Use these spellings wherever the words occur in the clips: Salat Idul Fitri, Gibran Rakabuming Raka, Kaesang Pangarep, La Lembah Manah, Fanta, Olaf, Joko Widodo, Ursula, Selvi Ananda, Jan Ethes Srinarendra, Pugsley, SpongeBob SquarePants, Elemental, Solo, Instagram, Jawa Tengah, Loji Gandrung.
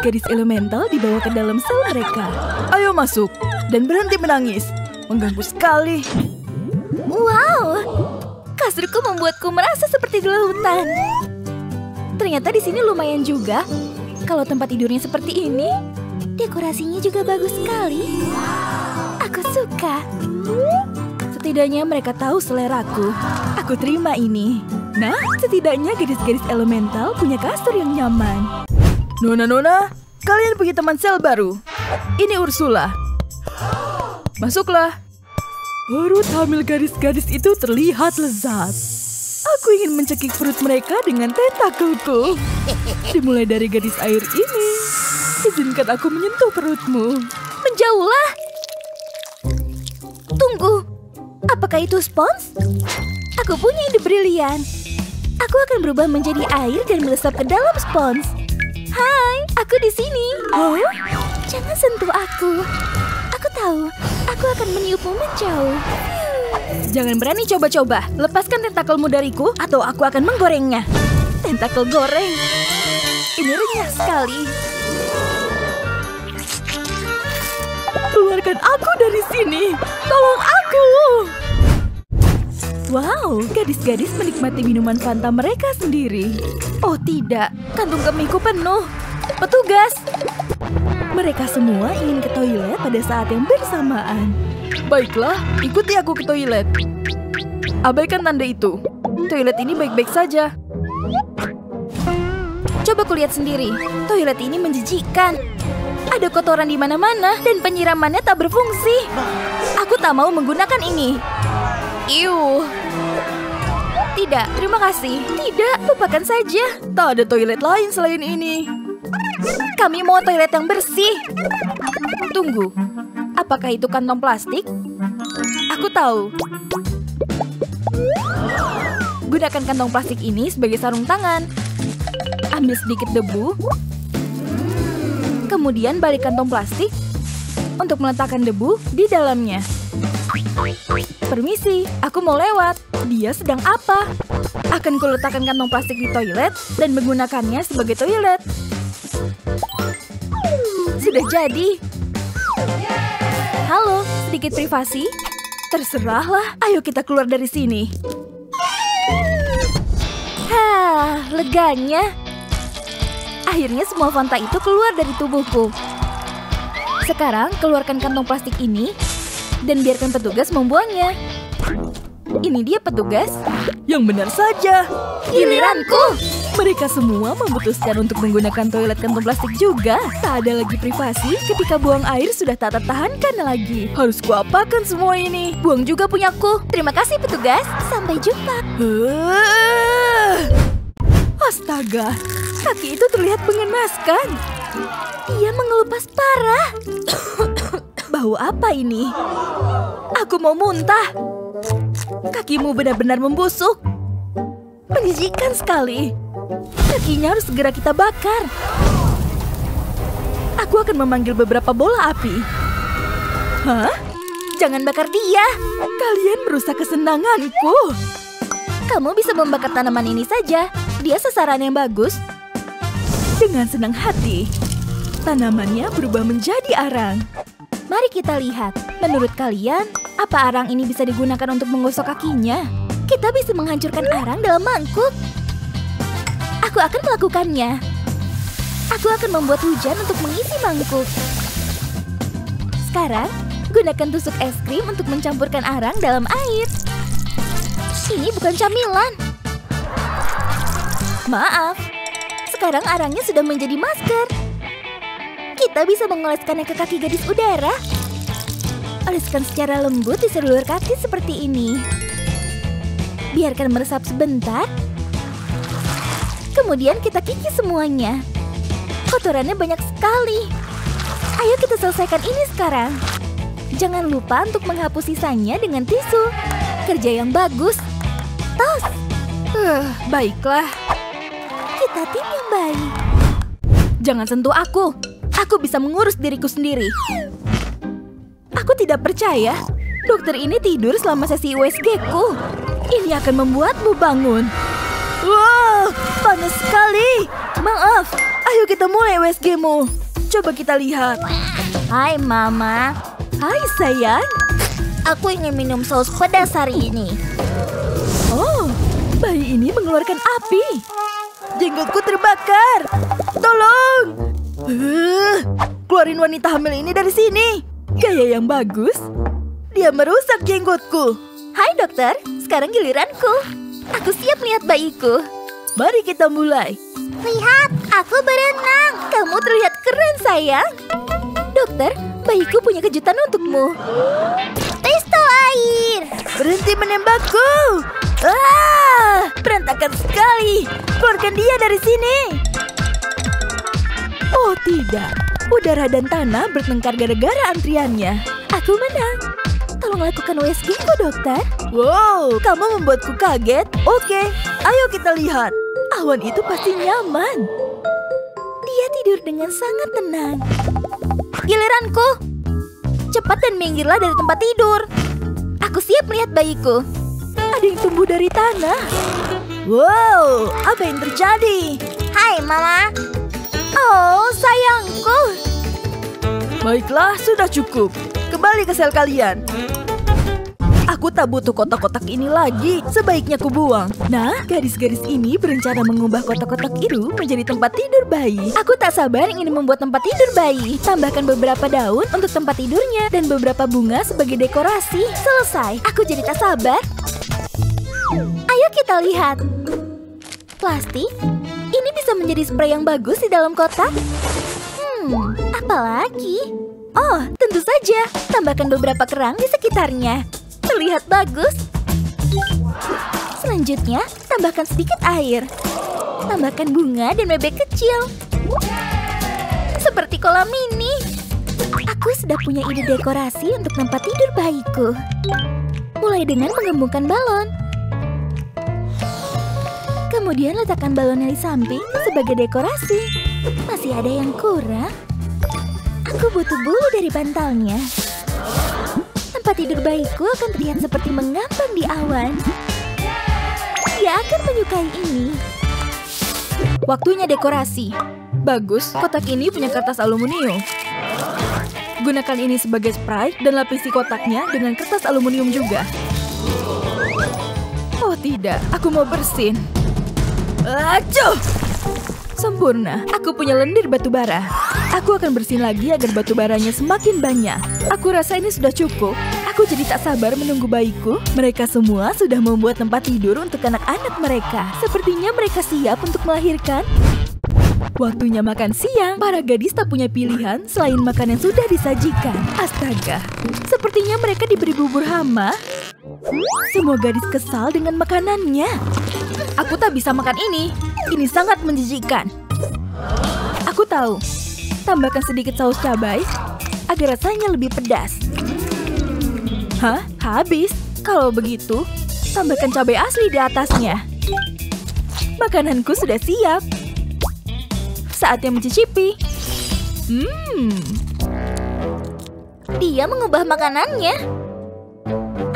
gadis-gadis elemental dibawa ke dalam sel mereka. Ayo masuk dan berhenti menangis. Mengganggu sekali. Wow, kasurku membuatku merasa seperti di lautan. Ternyata di sini lumayan juga. Kalau tempat tidurnya seperti ini, dekorasinya juga bagus sekali. Aku suka. Setidaknya mereka tahu seleraku. Aku terima ini. Nah, setidaknya gadis-gadis elemental punya kasur yang nyaman. Nona-nona, kalian punya teman sel baru. Ini Ursula. Masuklah. Perut hamil gadis-gadis itu terlihat lezat. Aku ingin mencekik perut mereka dengan tentakelku. Dimulai dari gadis air ini. Izinkan aku menyentuh perutmu. Menjauhlah. Tunggu. Apakah itu spons? Aku punya ide brilian. Aku akan berubah menjadi air dan melesap ke dalam spons. Hai, aku di sini. Oh, jangan sentuh aku. Aku tahu, aku akan meniupmu menjauh. Jangan berani coba-coba. Lepaskan tentakelmu dariku atau aku akan menggorengnya. Tentakel goreng. Ini renyah sekali. Keluarkan aku dari sini. Tolong aku. Wow, gadis-gadis menikmati minuman Fanta mereka sendiri. Oh tidak, kantung kemihku penuh. Petugas! Mereka semua ingin ke toilet pada saat yang bersamaan. Baiklah, ikuti aku ke toilet. Abaikan tanda itu. Toilet ini baik-baik saja. Coba kulihat sendiri. Toilet ini menjijikkan. Ada kotoran di mana-mana dan penyiramannya tak berfungsi. Aku tak mau menggunakan ini. Iuh. Tidak, terima kasih. Tidak, lupakan saja. Tak ada toilet lain selain ini. Kami mau toilet yang bersih. Tunggu, apakah itu kantong plastik? Aku tahu. Gunakan kantong plastik ini sebagai sarung tangan. Ambil sedikit debu. Kemudian balik kantong plastik untuk meletakkan debu di dalamnya. Permisi, aku mau lewat. Dia sedang apa? Akan kuletakkan kantong plastik di toilet dan menggunakannya sebagai toilet. Sudah jadi. Halo, sedikit privasi? Terserahlah, ayo kita keluar dari sini. Hah, leganya. Akhirnya semua Fanta itu keluar dari tubuhku. Sekarang keluarkan kantong plastik ini dan biarkan petugas membuangnya. Ini dia petugas. Yang benar saja. Giliranku. Mereka semua memutuskan untuk menggunakan toilet kantong plastik juga. Tak ada lagi privasi ketika buang air sudah tak tertahankan lagi. Harus kuapakan semua ini. Buang juga punyaku. Terima kasih petugas. Sampai jumpa. Astaga. Kaki itu terlihat mengenaskan. Ia mengelupas parah. Bau apa ini? Aku mau muntah. Kakimu benar-benar membusuk. Menjijikkan sekali. Kakinya harus segera kita bakar. Aku akan memanggil beberapa bola api. Hah? Jangan bakar dia. Kalian merusak kesenanganku. Kamu bisa membakar tanaman ini saja. Dia sasaran yang bagus. Dengan senang hati. Tanamannya berubah menjadi arang. Mari kita lihat, menurut kalian, apa arang ini bisa digunakan untuk menggosok kakinya? Kita bisa menghancurkan arang dalam mangkuk. Aku akan melakukannya. Aku akan membuat hujan untuk mengisi mangkuk. Sekarang, gunakan tusuk es krim untuk mencampurkan arang dalam air. Ini bukan camilan. Maaf, sekarang arangnya sudah menjadi masker. Kita bisa mengoleskannya ke kaki gadis udara. Oleskan secara lembut di seluruh kaki seperti ini. Biarkan meresap sebentar. Kemudian kita kikis semuanya. Kotorannya banyak sekali. Ayo kita selesaikan ini sekarang. Jangan lupa untuk menghapus sisanya dengan tisu. Kerja yang bagus. Tos. Baiklah. Kita tim yang baik. Jangan sentuh aku. Aku bisa mengurus diriku sendiri. Aku tidak percaya. Dokter ini tidur selama sesi USG-ku. Ini akan membuatmu bangun. Wow, panas sekali. Maaf, Ayo kita mulai WSG-mu. Coba kita lihat. Hai, Mama. Hai, sayang. Aku ingin minum saus pedas hari ini. Oh, bayi ini mengeluarkan api. Jenggotku terbakar. Tolong. Keluarin wanita hamil ini dari sini. Gaya yang bagus. Dia merusak jenggotku. Hai, dokter. Sekarang giliranku. Aku siap lihat bayiku. Mari kita mulai. Lihat, aku berenang. Kamu terlihat keren, sayang. Dokter, bayiku punya kejutan untukmu. Pistol air. Berhenti menembakku. Ah, berantakan sekali. Keluarkan dia dari sini. Oh, tidak. Udara dan tanah bertengkar gara-gara antriannya. Aku menang. Tolong lakukan WSG-ku, dokter. Wow, kamu membuatku kaget. Oke, ayo kita lihat. Awan itu pasti nyaman. Dia tidur dengan sangat tenang. Giliranku. Cepat dan minggirlah dari tempat tidur. Aku siap melihat bayiku. Ada yang tumbuh dari tanah. Wow, apa yang terjadi? Hai, Mama. Oh, sayangku. Baiklah, sudah cukup. Kembali ke sel kalian. Aku tak butuh kotak-kotak ini lagi. Sebaiknya ku buang. Nah, gadis-gadis ini berencana mengubah kotak-kotak itu menjadi tempat tidur bayi. Aku tak sabar ingin membuat tempat tidur bayi. Tambahkan beberapa daun untuk tempat tidurnya dan beberapa bunga sebagai dekorasi. Selesai. Aku jadi tak sabar. Ayo kita lihat. Plastik. Ini bisa menjadi spray yang bagus di dalam kotak. Apalagi? Oh, tentu saja. Tambahkan beberapa kerang di sekitarnya. Terlihat bagus. Selanjutnya, tambahkan sedikit air. Tambahkan bunga dan bebek kecil. Seperti kolam mini. Aku sudah punya ide dekorasi untuk tempat tidur bayiku. Mulai dengan menggembungkan balon. Kemudian letakkan balonnya di samping sebagai dekorasi. Masih ada yang kurang. Aku butuh bulu dari bantalnya. Tempat tidur bayiku akan terlihat seperti mengambang di awan. Dia akan menyukai ini. Waktunya dekorasi. Bagus, kotak ini punya kertas aluminium. Gunakan ini sebagai spray dan lapisi kotaknya dengan kertas aluminium juga. Oh tidak, aku mau bersin. Acuh! Sempurna, aku punya lendir batu bara. Aku akan bersihin lagi agar batu baranya semakin banyak. Aku rasa ini sudah cukup. Aku jadi tak sabar menunggu bayiku. Mereka semua sudah membuat tempat tidur untuk anak-anak mereka. Sepertinya mereka siap untuk melahirkan. Waktunya makan siang. Para gadis tak punya pilihan selain makan yang sudah disajikan. Astaga, sepertinya mereka diberi bubur hama. Semua gadis kesal dengan makanannya. Aku tak bisa makan ini. Ini sangat menjijikkan. Aku tahu. Tambahkan sedikit saus cabai agar rasanya lebih pedas. Hah? Habis? Kalau begitu, tambahkan cabai asli di atasnya. Makananku sudah siap. Saatnya mencicipi. Dia mengubah makanannya.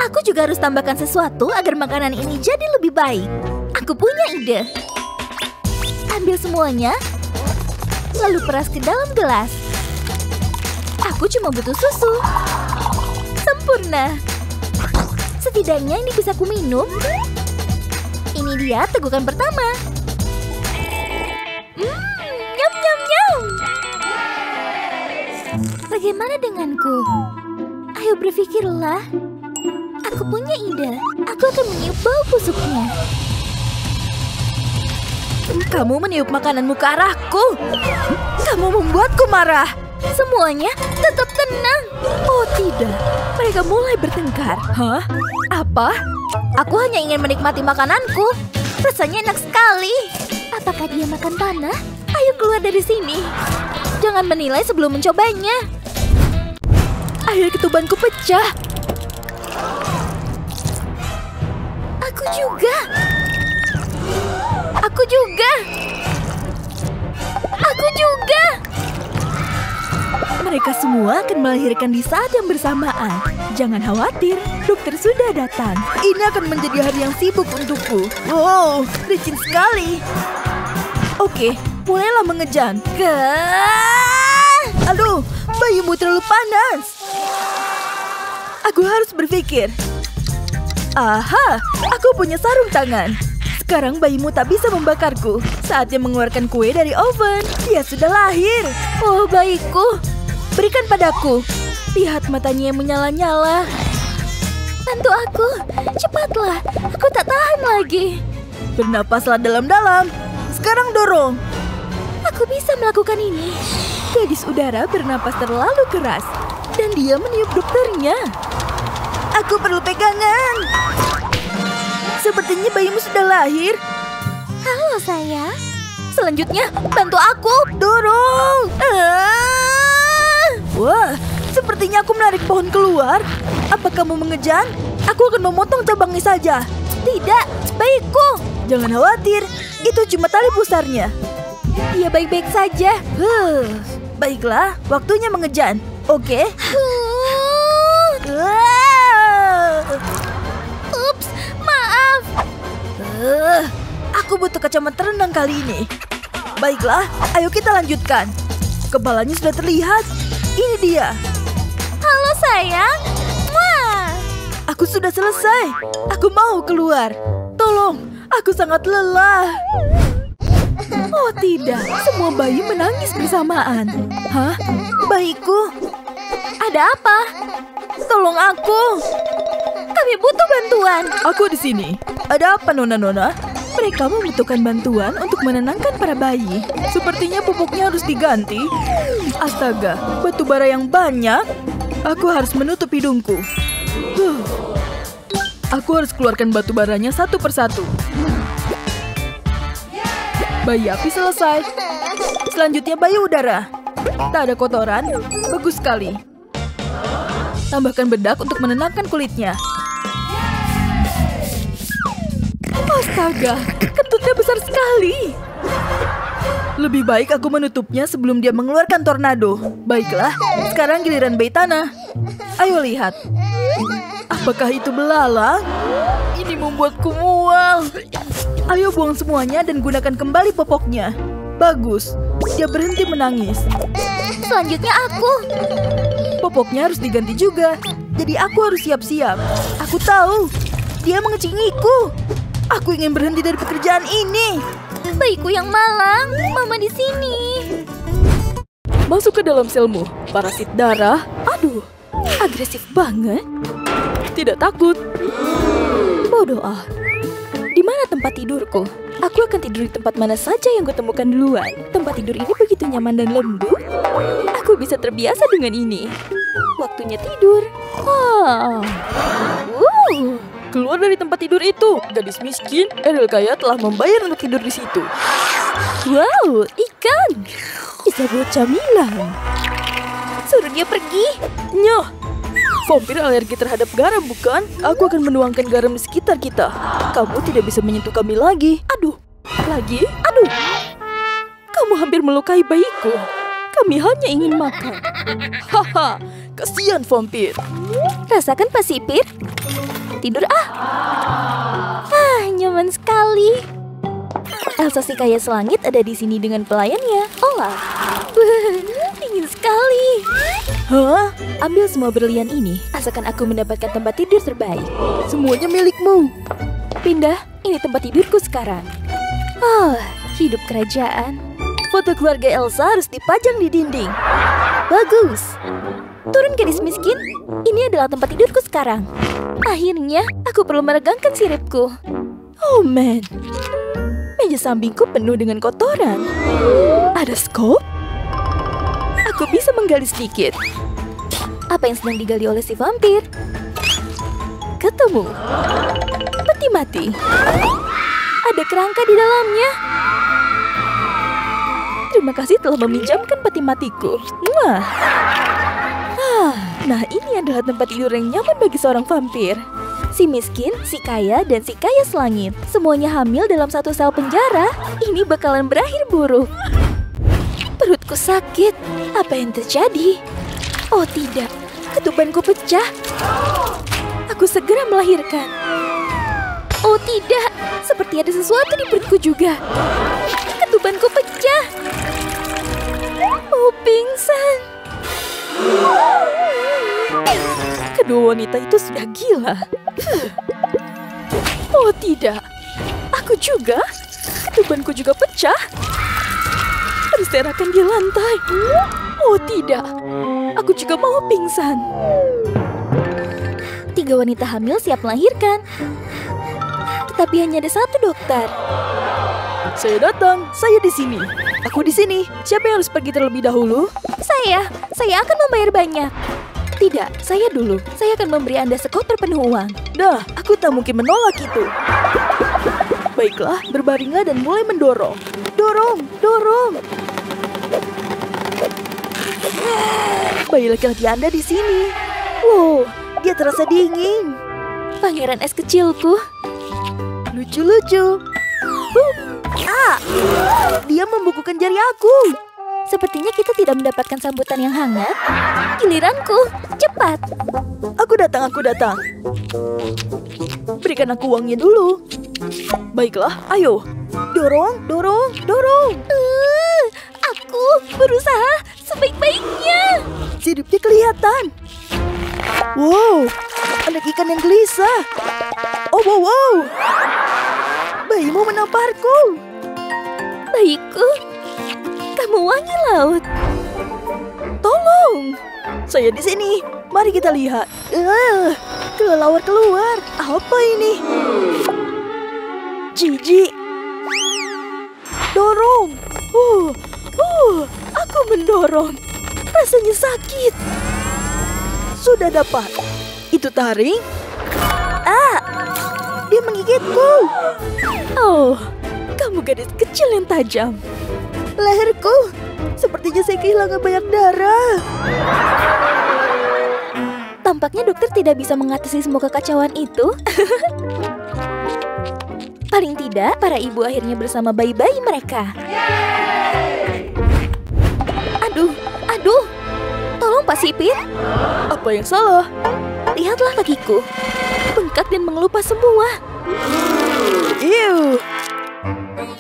Aku juga harus tambahkan sesuatu agar makanan ini jadi lebih baik. Aku punya ide. Ambil semuanya, lalu peras ke dalam gelas. Aku cuma butuh susu. Sempurna. Setidaknya ini bisa ku minum. Ini dia tegukan pertama. Nyam nyam nyam. Bagaimana denganku? Ayo berpikirlah. Aku punya ide. Aku akan meniup bau busuknya. Kamu meniup makananmu ke arahku. Kamu membuatku marah. Semuanya tetap tenang. Oh tidak, mereka mulai bertengkar. Hah? Apa? Aku hanya ingin menikmati makananku. Rasanya enak sekali. Apakah dia makan tanah? Ayo keluar dari sini. Jangan menilai sebelum mencobanya. Akhir ketubanku pecah. Aku juga. Aku juga. Aku juga. Mereka semua akan melahirkan di saat yang bersamaan. Jangan khawatir, dokter sudah datang. Ini akan menjadi hari yang sibuk untukku. Wow, licin sekali. Oke, mulailah mengejan. Aduh, bayimu terlalu panas. Aku harus berpikir. Aha, aku punya sarung tangan. Sekarang bayimu tak bisa membakarku. Saatnya mengeluarkan kue dari oven. Dia sudah lahir. Oh, bayiku. Berikan padaku. Lihat matanya yang menyala-nyala. Bantu aku. Cepatlah. Aku tak tahan lagi. Bernapaslah dalam-dalam. Sekarang dorong. Aku bisa melakukan ini. Gadis udara bernapas terlalu keras. Dan dia meniup dokternya. Aku perlu pegangan. Sepertinya bayimu sudah lahir. Halo, sayang. Selanjutnya, bantu aku. Dorong. Wah, sepertinya aku menarik pohon keluar. Apa kamu mengejan? Aku akan memotong cabangnya saja. Tidak, baikku. Jangan khawatir, itu cuma tali pusarnya. Iya, baik-baik saja. Baiklah, waktunya mengejan. Oke. Ups, maaf. Aku butuh kacamata renang kali ini. Baiklah, ayo kita lanjutkan. Kepalanya sudah terlihat. Ini dia. Halo, sayang. Wah. Aku sudah selesai. Aku mau keluar. Tolong, aku sangat lelah. Oh tidak, semua bayi menangis bersamaan. Hah? Bayiku? Ada apa? Tolong aku. Kami butuh bantuan. Aku di sini. Ada apa, Nona? Mereka membutuhkan bantuan untuk menenangkan para bayi. Sepertinya pupuknya harus diganti. Astaga, batu bara yang banyak. Aku harus menutup hidungku. Aku harus keluarkan batu baranya satu persatu. Bayi api selesai. Selanjutnya bayi udara. Tak ada kotoran. Bagus sekali. Tambahkan bedak untuk menenangkan kulitnya. Astaga, kentutnya besar sekali. Lebih baik aku menutupnya sebelum dia mengeluarkan tornado. Baiklah, sekarang giliran bayi tanah. Ayo lihat. Apakah itu belalang? Ini membuatku mual. Ayo buang semuanya dan gunakan kembali popoknya. Bagus, dia berhenti menangis. Selanjutnya aku. Popoknya harus diganti juga. Jadi aku harus siap-siap. Aku tahu, dia mengecingiku. Aku ingin berhenti dari pekerjaan ini. Bayiku yang malang, mama di sini. Masuk ke dalam selmu. Parasit darah. Aduh, agresif banget. Tidak takut. Bodoh ah. Di mana tempat tidurku? Aku akan tidur di tempat mana saja yang kutemukan duluan. Tempat tidur ini begitu nyaman dan lembut. Aku bisa terbiasa dengan ini. Waktunya tidur. Keluar dari tempat tidur itu. Gadis miskin, Edel kaya telah membayar untuk tidur di situ. Wow, ikan. Bisa buat camilan. Suruh dia pergi. Nyoh. Vampir alergi terhadap garam, bukan? Aku akan menuangkan garam di sekitar kita. Kamu tidak bisa menyentuh kami lagi. Aduh. Lagi? Aduh. Kamu hampir melukai bayiku. Kami hanya ingin makan. Haha, kasihan vampir. Rasakan pasipir. Tidur nyaman sekali. Elsa si kaya selangit ada di sini dengan pelayannya. Olah, dingin sekali. Ambil semua berlian ini. Asalkan aku mendapatkan tempat tidur terbaik. Semuanya milikmu. Pindah, ini tempat tidurku sekarang. Oh, hidup kerajaan. Foto keluarga Elsa harus dipajang di dinding. Bagus. Turun gadis miskin. Ini adalah tempat tidurku sekarang. Akhirnya, aku perlu meregangkan siripku. Oh man. Meja sampingku penuh dengan kotoran. Ada skop? Aku bisa menggali sedikit. Apa yang sedang digali oleh si vampir? Ketemu. Peti mati. Ada kerangka di dalamnya. Terima kasih telah meminjamkan peti matiku. Nah, ini adalah tempat tidur yang nyaman bagi seorang vampir. Si miskin, si kaya, dan si kaya selangit. Semuanya hamil dalam satu sel penjara. Ini bakalan berakhir buruk. Perutku sakit. Apa yang terjadi? Oh tidak, ketubanku pecah. Aku segera melahirkan. Oh tidak, seperti ada sesuatu di perutku juga. Ketubanku Ubanku pecah. Oh, pingsan. Kedua wanita itu sudah gila. Oh, tidak. Aku juga. Ubanku juga pecah. Berserakan di lantai. Oh, tidak. Aku juga mau pingsan. Tiga wanita hamil siap melahirkan. Tetapi hanya ada satu dokter. Saya datang, saya di sini. Aku di sini. Siapa yang harus pergi terlebih dahulu? Saya akan membayar banyak. Tidak, saya dulu. Saya akan memberi Anda sekoper penuh uang. Dah, aku tak mungkin menolak itu. Baiklah, berbaringlah dan mulai mendorong. Dorong, dorong. Bayi laki-laki Anda di sini. Wow, dia terasa dingin. Pangeran es kecilku. Lucu-lucu. Ah, dia membukukan jari aku. Sepertinya kita tidak mendapatkan sambutan yang hangat. Giliranku, cepat. Aku datang. Berikan aku uangnya dulu. Baiklah, ayo. Dorong. Aku berusaha sebaik-baiknya. Siripnya kelihatan. Wow, anak ikan yang gelisah. Oh, wow. Bayimu menamparku. Bayiku. Kamu wangi laut. Tolong, saya di sini. Mari kita lihat. Kelelawar keluar. Apa ini? Jijik. Dorong. Aku mendorong. Rasanya sakit. Sudah dapat. Itu taring. Ah, dia menggigitku. Oh, kamu gadis kecil yang tajam. Leherku, sepertinya saya kehilangan banyak darah. Tampaknya dokter tidak bisa mengatasi semua kekacauan itu. Paling tidak, para ibu akhirnya bersama bayi-bayi mereka. Yeay! Aduh, tolong Pak Sipir. Apa yang salah? Lihatlah kakiku, bengkak dan mengelupas semua. Ew.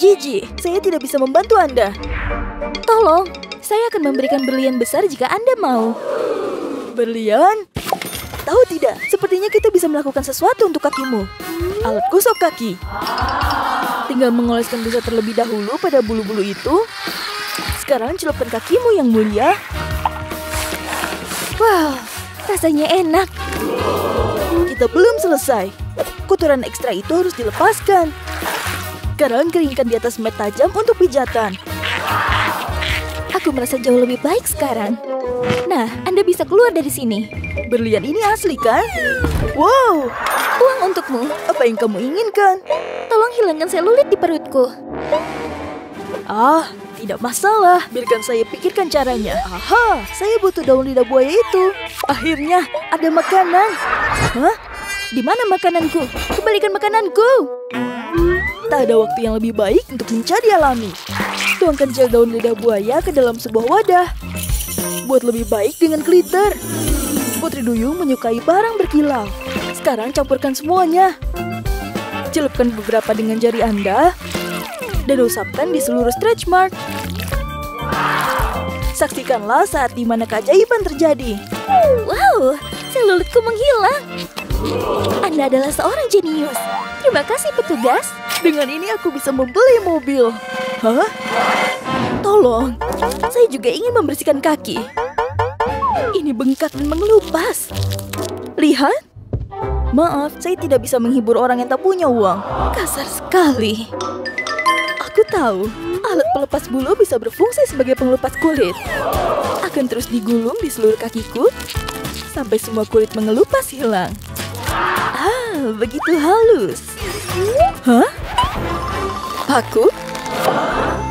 Jiji, saya tidak bisa membantu Anda. Tolong, saya akan memberikan berlian besar jika Anda mau. Berlian? Tahu tidak, sepertinya kita bisa melakukan sesuatu untuk kakimu. Alat gosok kaki. Tinggal mengoleskan busa terlebih dahulu pada bulu-bulu itu. Sekarang celupkan kakimu yang mulia. Wow, rasanya enak. Kita belum selesai. Kotoran ekstra itu harus dilepaskan. Sekarang keringkan di atas mat tajam untuk pijatan. Aku merasa jauh lebih baik sekarang. Nah, Anda bisa keluar dari sini. Berlian ini asli, kan? Wow! Uang untukmu. Apa yang kamu inginkan? Tolong hilangkan selulit di perutku. Ah, tidak masalah. Biarkan saya pikirkan caranya. Aha, saya butuh daun lidah buaya itu. Akhirnya, ada makanan. Hah? Di mana makananku? Kembalikan makananku! Tak ada waktu yang lebih baik untuk mencari alami. Tuangkan gel daun lidah buaya ke dalam sebuah wadah. Buat lebih baik dengan glitter. Putri Duyung menyukai barang berkilau. Sekarang campurkan semuanya. Celupkan beberapa dengan jari Anda. Dan usapkan di seluruh stretch mark. Saksikanlah saat di mana keajaiban terjadi. Wow, selulitku menghilang. Anda adalah seorang jenius. Terima kasih petugas. Dengan ini aku bisa membeli mobil. Hah? Tolong, saya juga ingin membersihkan kaki. Ini bengkak dan mengelupas. Lihat. Maaf, saya tidak bisa menghibur orang yang tak punya uang. Kasar sekali. Aku tahu, alat pelepas bulu bisa berfungsi sebagai pengelupas kulit. Akan terus digulung di seluruh kakiku sampai semua kulit mengelupas hilang. Ah, begitu halus. Hah? Paku?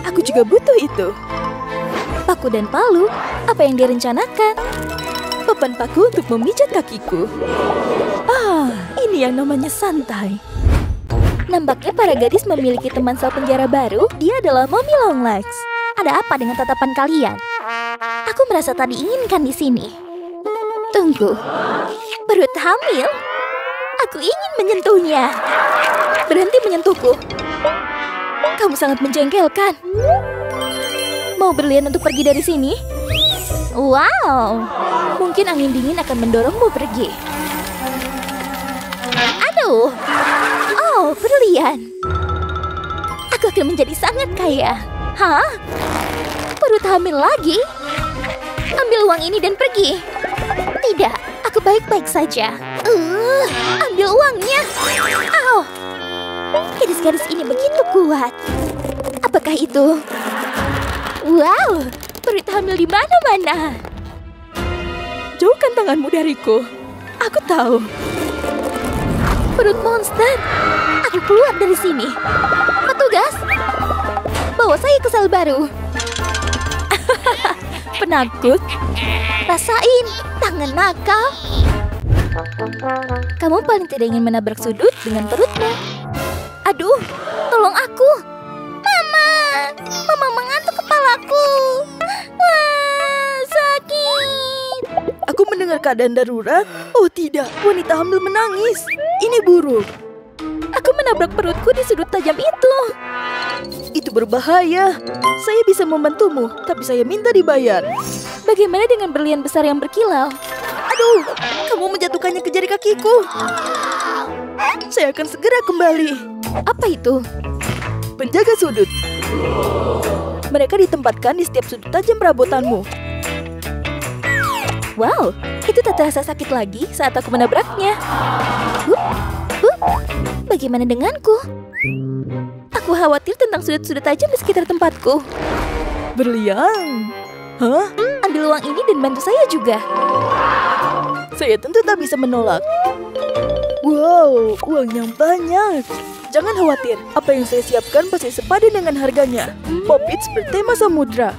Aku juga butuh itu. Paku dan palu? Apa yang direncanakan? Papan paku untuk memijat kakiku. Ah, ini yang namanya santai. Nampaknya para gadis memiliki teman sapenjara baru. Dia adalah Mommy Longlegs. Ada apa dengan tatapan kalian? Aku merasa tak diinginkan di sini. Tunggu. Perut hamil? Aku ingin menyentuhnya. Berhenti menyentuhku. Kamu sangat menjengkelkan. mau berlian untuk pergi dari sini? Wow, mungkin angin dingin akan mendorongmu pergi. Aduh, oh berlian. Aku akan menjadi sangat kaya. Hah? Perut hamil lagi? Ambil uang ini dan pergi. Tidak, aku baik-baik saja. Ambil uangnya. Oh, garis-garis ini begitu kuat. Apakah itu? Wow, perut hamil di mana-mana. Jauhkan tanganmu dariku. Aku tahu. Perut monster. Aku keluar dari sini. Petugas, bawa saya ke sel baru. Penakut. Rasain tangan nakal. Kamu paling tidak ingin menabrak sudut dengan perutmu. Aduh, tolong aku. Mama, mama mengantuk kepalaku. Wah, sakit. Aku mendengar keadaan darurat. Oh tidak, wanita hamil menangis. Ini buruk. Aku menabrak perutku di sudut tajam itu. Itu berbahaya. Saya bisa membantumu, tapi saya minta dibayar. Bagaimana dengan berlian besar yang berkilau? Aduh, kamu menjatuhkannya ke jari kakiku. Saya akan segera kembali. Apa itu? Penjaga sudut. Mereka ditempatkan di setiap sudut tajam perabotanmu. Wow, itu tak terasa sakit lagi saat aku menabraknya. Bagaimana denganku? Aku khawatir tentang sudut-sudut tajam di sekitar tempatku. Berlian? Hah? Ambil uang ini dan bantu saya juga. Saya tentu tak bisa menolak. Wow, uang yang banyak. Jangan khawatir, apa yang saya siapkan pasti sepadan dengan harganya. Poppits bertema samudra.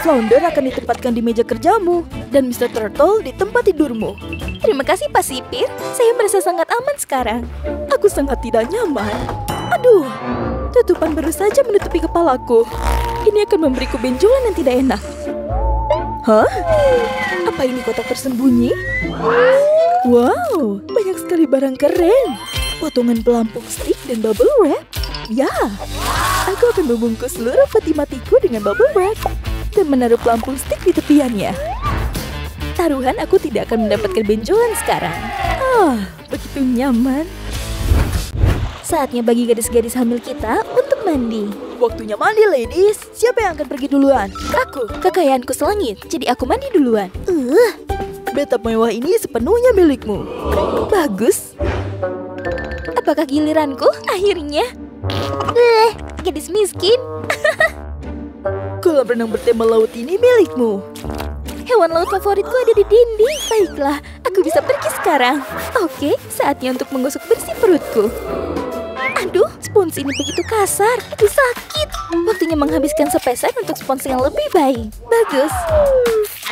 Flounder akan ditempatkan di meja kerjamu. Dan Mr. Turtle di tempat tidurmu. Terima kasih, Pak Sipir. Saya merasa sangat aman sekarang. Aku sangat tidak nyaman. Aduh, tutupan baru saja menutupi kepalaku. Ini akan memberiku benjolan yang tidak enak. Hah? Apa ini kotak tersembunyi? Wow, banyak sekali barang keren. Potongan pelampung stick dan bubble wrap. Ya, aku akan membungkus seluruh peti matiku dengan bubble wrap dan menaruh pelampung stick di tepiannya. Taruhan aku tidak akan mendapatkan benjolan sekarang. Ah, begitu nyaman. Saatnya bagi gadis-gadis hamil kita untuk mandi. Waktunya mandi, ladies. Siapa yang akan pergi duluan? Aku, kekayaanku selangit. Jadi aku mandi duluan. Bathtub mewah ini sepenuhnya milikmu. Bagus. Apakah giliranku? Akhirnya. Gadis miskin. Kolam renang bertema laut ini milikmu. Hewan laut favoritku ada di dinding. Baiklah, aku bisa pergi sekarang. Oke, saatnya untuk menggosok bersih perutku. Aduh, spons ini begitu kasar. Itu sakit. Waktunya menghabiskan sepeser untuk spons yang lebih baik. Bagus.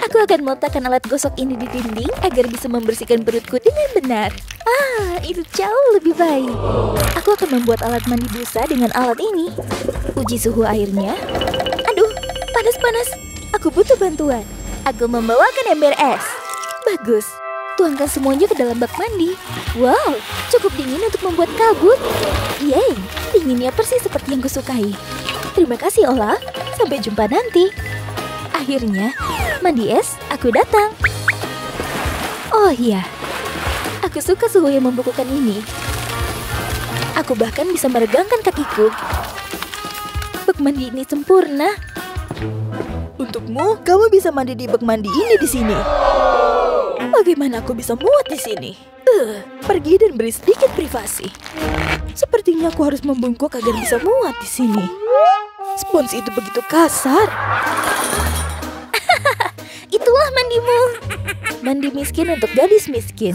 Aku akan meletakkan alat gosok ini di dinding agar bisa membersihkan perutku dengan benar. Ah, itu jauh lebih baik. Aku akan membuat alat mandi busa dengan alat ini. Uji suhu airnya. Aduh, panas-panas. Aku butuh bantuan. Aku membawakan ember es. Bagus. Tuangkan semuanya ke dalam bak mandi. Wow, cukup dingin untuk membuat kabut. Yeay, dinginnya persis seperti yang kusukai. Terima kasih, Ola. Sampai jumpa nanti. Akhirnya, mandi es, aku datang. Oh iya. Aku suka suhu yang membukukan ini. Aku bahkan bisa meregangkan kakiku. Bak mandi ini sempurna. Untukmu, kamu bisa mandi di bak mandi ini di sini. Bagaimana aku bisa muat di sini? Pergi dan beri sedikit privasi. Sepertinya aku harus membungkuk agar bisa muat di sini. Spons itu begitu kasar. Itulah mandimu. Mandi miskin untuk gadis miskin.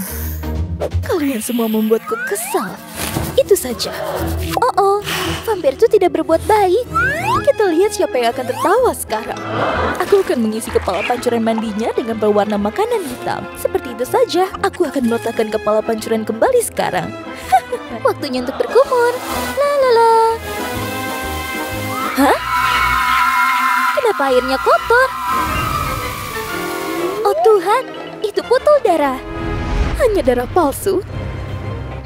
Kalian semua membuatku kesal. Itu saja. Oh, vampir itu tidak berbuat baik. Kita lihat siapa yang akan tertawa sekarang. Aku akan mengisi kepala pancuran mandinya dengan berwarna makanan hitam. Seperti itu saja, aku akan meletakkan kepala pancuran kembali sekarang. Waktunya untuk berkumur. La la la. Hah? Kenapa airnya kotor? Oh Tuhan, itu botol darah. Hanya darah palsu.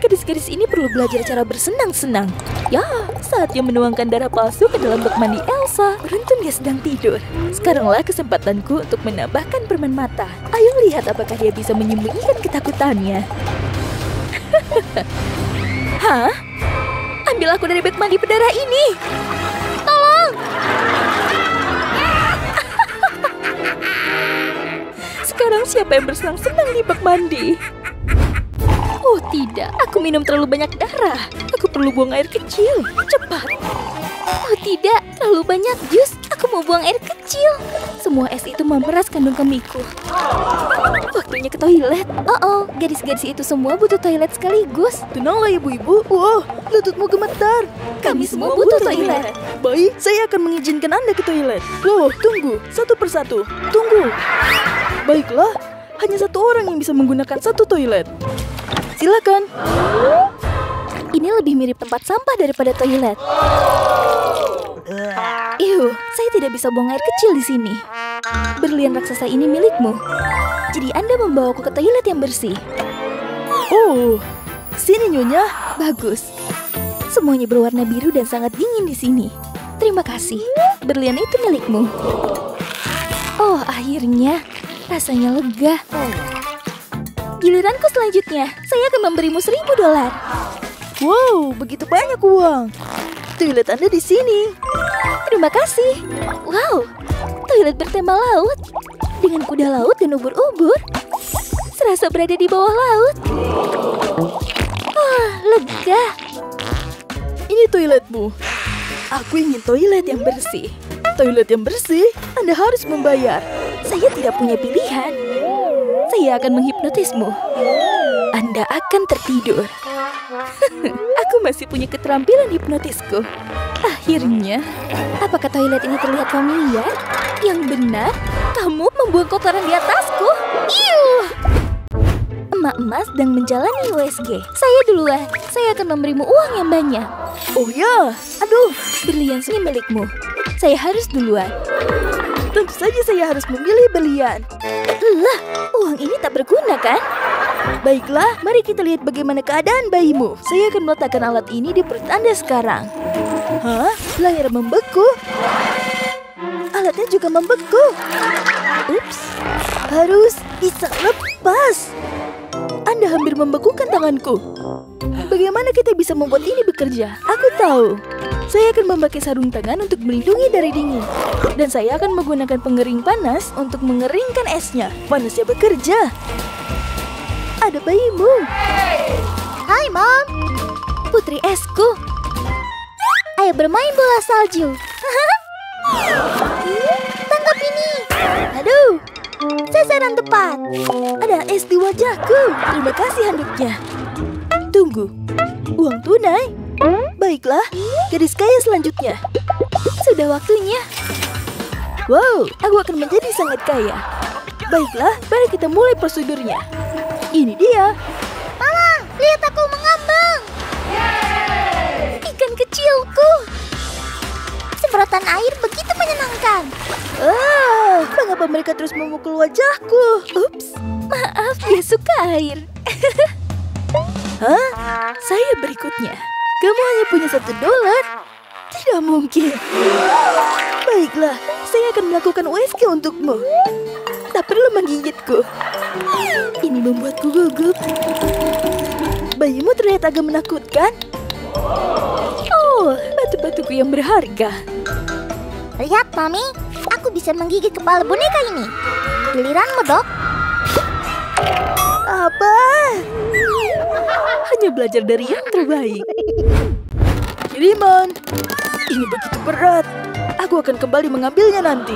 gadis-gadis ini perlu belajar cara bersenang-senang. Ya, saatnya menuangkan darah palsu ke dalam bak mandi Elsa. Beruntung dia sedang tidur. Sekaranglah kesempatanku untuk menambahkan permen mata. Ayo lihat apakah dia bisa menyembunyikan ketakutannya. Hah? Ambil aku dari bak mandi berdarah ini. Tolong! Sekarang siapa yang bersenang-senang di bak mandi? Oh tidak, aku minum terlalu banyak darah. Aku perlu buang air kecil, cepat. Oh tidak, terlalu banyak jus. Aku mau buang air kecil. Semua es itu memeras kandung kemiku. Waktunya ke toilet. Oh, gadis-gadis itu semua butuh toilet sekaligus. Tenanglah ibu-ibu. Wah, lututmu gemetar. Kami semua butuh toilet. Baik, saya akan mengizinkan Anda ke toilet. Loh, tunggu. Satu persatu. Tunggu. Baiklah, hanya satu orang yang bisa menggunakan satu toilet. Silakan. Ini lebih mirip tempat sampah daripada toilet. Iuh, saya tidak bisa buang air kecil di sini. Berlian raksasa ini milikmu. Jadi Anda membawaku ke toilet yang bersih. Oh, sini Nyonya. Bagus. Semuanya berwarna biru dan sangat dingin di sini. Terima kasih. Berlian itu milikmu. Oh, akhirnya. Rasanya lega. Giliranku selanjutnya, saya akan memberimu $1000. Wow, begitu banyak uang. Toilet Anda di sini. Terima kasih. Wow, toilet bertema laut. Dengan kuda laut dan ubur-ubur. Serasa berada di bawah laut. Wah, lega. Ini toiletmu. Aku ingin toilet yang bersih. Toilet yang bersih, Anda harus membayar. Saya tidak punya pilihan. Saya akan menghipnotismu. Anda akan tertidur. Aku masih punya keterampilan hipnotisku. Akhirnya, apakah toilet ini terlihat familiar? Yang benar, kamu membuang kotoran di atasku. Iuh! Emak-emak sedang menjalani USG. Saya duluan. Saya akan memberimu uang yang banyak. Oh ya, aduh, berlian ini milikmu. Saya harus duluan. Tentu saja saya harus memilih berlian. Lah, uang ini tak berguna kan? Baiklah, mari kita lihat bagaimana keadaan bayimu. Saya akan meletakkan alat ini di perut Anda sekarang. Hah? Layar membeku? Alatnya juga membeku. Ups, harus bisa lepas. Anda hampir membekukan tanganku. Bagaimana kita bisa membuat ini bekerja? Aku tahu. Saya akan memakai sarung tangan untuk melindungi dari dingin. Dan saya akan menggunakan pengering panas untuk mengeringkan esnya. Panasnya bekerja. Ada bayimu. Hai, Mom. Putri esku. Ayo bermain bola salju. Tangkap ini. Aduh. Sasaran tepat. Ada es di wajahku. Terima kasih handuknya. Tunggu. Uang tunai. Baiklah, gadis kaya selanjutnya. Sudah waktunya. Wow, aku akan menjadi sangat kaya. Baiklah, mari kita mulai prosedurnya. Ini dia. Mama, lihat aku mengambang. Ikan kecilku. Semprotan air begitu menyenangkan. Ah, mengapa mereka terus memukul wajahku? Ups, maaf, dia suka air. Hah? Saya berikutnya. Kamu hanya punya $1. Tidak mungkin. Baiklah, saya akan melakukan USG untukmu. Tak perlu menggigitku. Ini membuatku gugup. Bayimu terlihat agak menakutkan. Oh, batu-batuku yang berharga. Lihat, Mami. Aku bisa menggigit kepala boneka ini. Giliranmu, Dok. Apa? Hanya belajar dari yang terbaik. Kiriman, ini begitu berat. Aku akan kembali mengambilnya nanti.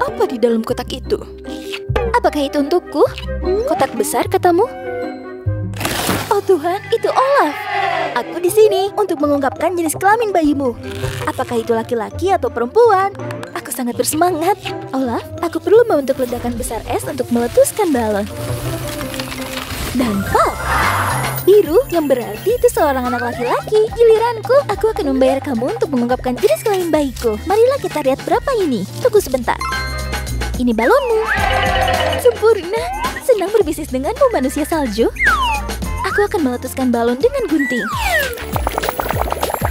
Apa di dalam kotak itu? Apakah itu untukku? Kotak besar katamu? Oh Tuhan, itu Olaf. Aku di sini untuk mengungkapkan jenis kelamin bayimu. Apakah itu laki-laki atau perempuan? Aku sangat bersemangat. Olaf, aku perlu membentuk ledakan besar es untuk meletuskan balon. Dan pop! Biru yang berarti itu seorang anak laki-laki. Giliranku, aku akan membayar kamu untuk mengungkapkan jenis kelamin bayiku. Marilah kita lihat berapa ini. Tunggu sebentar. Ini balonmu. Sempurna. Senang berbisnis denganmu manusia salju. Aku Aku akan meletuskan balon dengan gunting.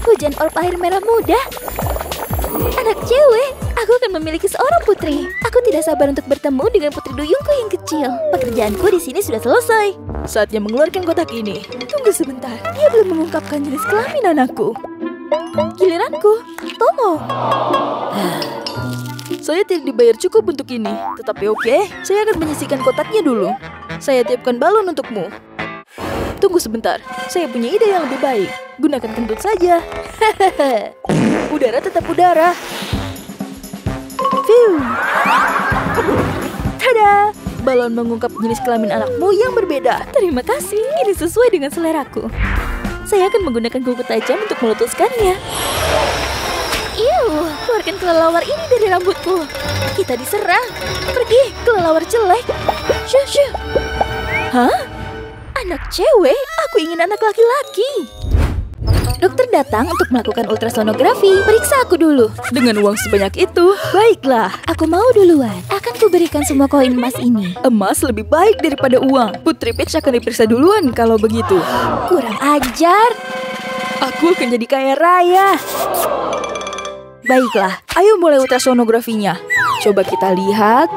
Hujan orb air merah muda. Anak cewek, aku akan memiliki seorang putri. Aku tidak sabar untuk bertemu dengan putri duyungku yang kecil. Pekerjaanku di sini sudah selesai. Saatnya mengeluarkan kotak ini. Tunggu sebentar, dia belum mengungkapkan jenis kelamin anakku. Giliranku, Tomo. Saya tidak dibayar cukup untuk ini. Tetapi oke, saya akan menyisihkan kotaknya dulu. Saya tiupkan balon untukmu. Tunggu sebentar, saya punya ide yang lebih baik. Gunakan kentut saja. Udara tetap udara. Fiu. Tada! Balon mengungkap jenis kelamin anakmu yang berbeda. Terima kasih, ini sesuai dengan seleraku. Saya akan menggunakan kuku tajam untuk meletuskannya. Iu, keluarkan kelelawar ini dari rambutku. Kita diserang. Pergi, kelelawar jelek. Syuh. Hah? Anak cewek? Aku ingin anak laki-laki. Dokter datang untuk melakukan ultrasonografi. Periksa aku dulu. Dengan uang sebanyak itu, baiklah. Aku mau duluan. Akan kuberikan semua koin emas ini. Emas lebih baik daripada uang. Putri Peach akan diperiksa duluan kalau begitu. Kurang ajar. Aku akan jadi kaya raya. Baiklah, ayo mulai ultrasonografinya. Coba kita lihat.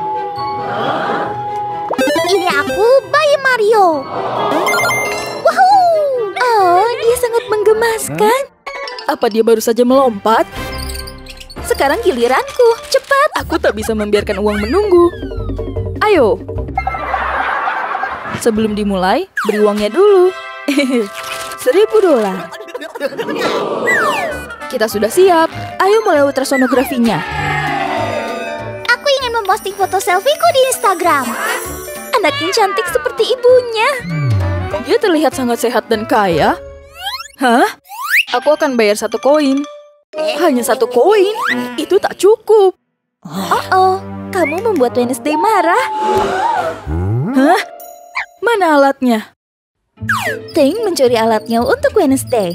Ini aku, bayi Mario. Oh, dia sangat menggemaskan. Apa dia baru saja melompat? Sekarang giliranku. Cepat. Aku tak bisa membiarkan uang menunggu. Ayo. Sebelum dimulai, beri uangnya dulu. $1000. Kita sudah siap. Ayo mulai ultrasonografinya. Aku ingin memposting foto selfieku di Instagram. Anak yang cantik seperti ibunya. Dia terlihat sangat sehat dan kaya. Hah? Aku akan bayar 1 koin. Hanya 1 koin? Itu tak cukup. Oh, kamu membuat Wednesday marah. Hah? Mana alatnya? Ting mencuri alatnya untuk Wednesday.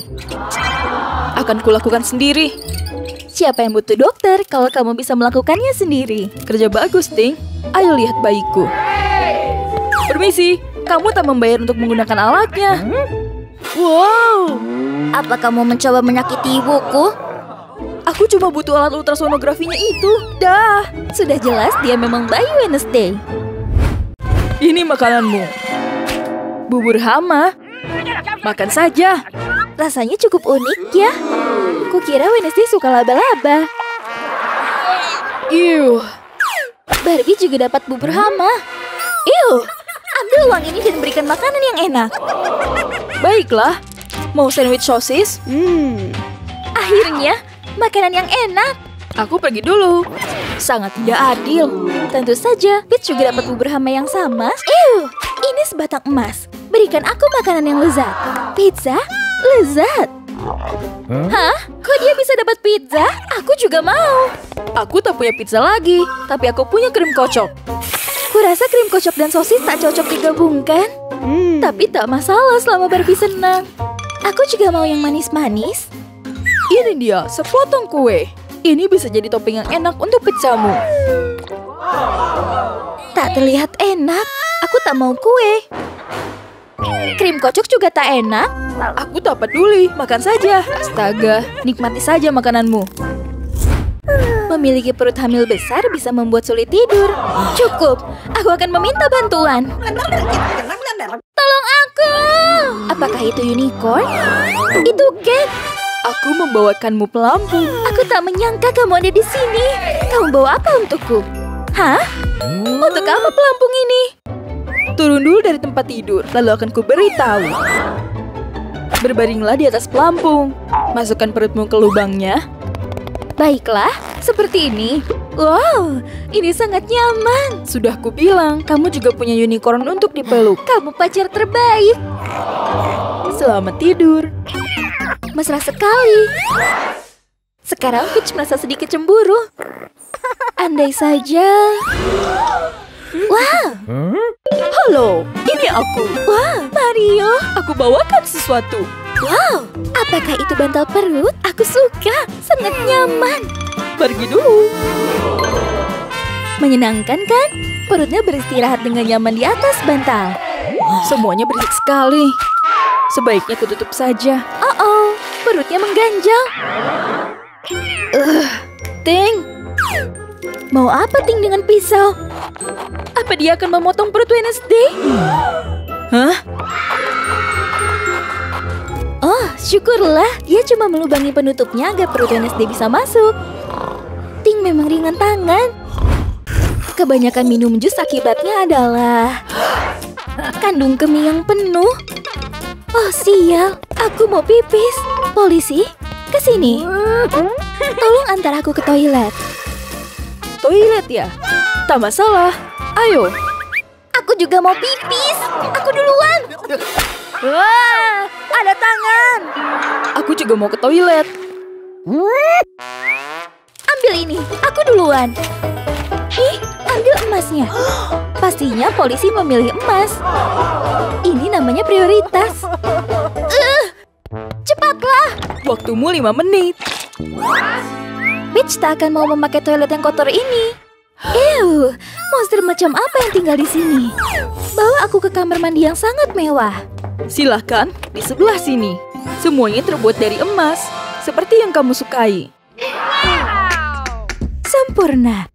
Akan kulakukan sendiri. Siapa yang butuh dokter kalau kamu bisa melakukannya sendiri? Kerja bagus, Ting. Ayo lihat bayiku. Permisi. Kamu tak membayar untuk menggunakan alatnya. Wow. Apa kamu mencoba menyakiti ibuku? Aku cuma butuh alat ultrasonografinya itu. Dah. Sudah jelas dia memang bayi Wednesday. Ini makananmu. Bubur hama. Makan saja. Rasanya cukup unik ya. Kukira Wednesday suka laba-laba. Iuh. Barbie juga dapat bubur hama. Iuh. Ambil uang ini dan berikan makanan yang enak. Baiklah. Mau sandwich sosis? Akhirnya, makanan yang enak. Aku pergi dulu. Sangat tidak adil. Tentu saja, Peach juga dapat bubur hama yang sama. Ew, ini sebatang emas. Berikan aku makanan yang lezat. Pizza? Lezat. Hah? Kok dia bisa dapat pizza? Aku juga mau. Aku tak punya pizza lagi, tapi aku punya krim kocok. Kurasa krim kocok dan sosis tak cocok digabungkan. Tapi tak masalah selama Barbie senang. Aku juga mau yang manis-manis. Ini dia, sepotong kue. Ini bisa jadi topping yang enak untuk pizzamu. Tak terlihat enak. Aku tak mau kue. Krim kocok juga tak enak. Aku tak peduli, makan saja. Astaga, nikmati saja makananmu. Memiliki perut hamil besar bisa membuat sulit tidur. Cukup, aku akan meminta bantuan. Tolong aku! Apakah itu unicorn? Itu Cat. Aku membawakanmu pelampung. Aku tak menyangka kamu ada di sini. Kamu bawa apa untukku? Hah? Untuk apa pelampung ini? Turun dulu dari tempat tidur, lalu akan kuberitahu. Berbaringlah di atas pelampung. Masukkan perutmu ke lubangnya. Baiklah, seperti ini. Wow, ini sangat nyaman. Sudah kubilang, kamu juga punya unicorn untuk dipeluk. Kamu pacar terbaik. Selamat tidur. Mesra sekali. Sekarang Peach merasa sedikit cemburu. Andai saja. Wow. Halo, ini aku. Wow, Mario. Aku bawakan sesuatu. Wow, apakah itu bantal perut? Aku suka, sangat nyaman. Pergi dulu. Menyenangkan kan? Perutnya beristirahat dengan nyaman di atas bantal. Semuanya berisik sekali. Sebaiknya kututup saja. Oh, perutnya mengganjal. Ting. Mau apa Ting dengan pisau? Apa dia akan memotong perut Wednesday? Hah? Oh, syukurlah. Dia cuma melubangi penutupnya agar perut Wednesday bisa masuk. Ting memang ringan tangan. Kebanyakan minum jus akibatnya adalah kandung kemih yang penuh. Oh sial, aku mau pipis. Polisi, ke sini. Tolong antar aku ke toilet. Toilet ya? Tak masalah. Ayo. Aku juga mau pipis. Aku duluan. Wah, ada tangan. Aku juga mau ke toilet. Ambil ini. Aku duluan. Ih, ambil emasnya. Pastinya polisi memilih emas. Ini namanya prioritas. Cepatlah. Waktumu 5 menit. Bitch tak akan mau memakai toilet yang kotor ini. Ew, monster macam apa yang tinggal di sini? Bawa aku ke kamar mandi yang sangat mewah. Silahkan, di sebelah sini. Semuanya terbuat dari emas, seperti yang kamu sukai. Sempurna.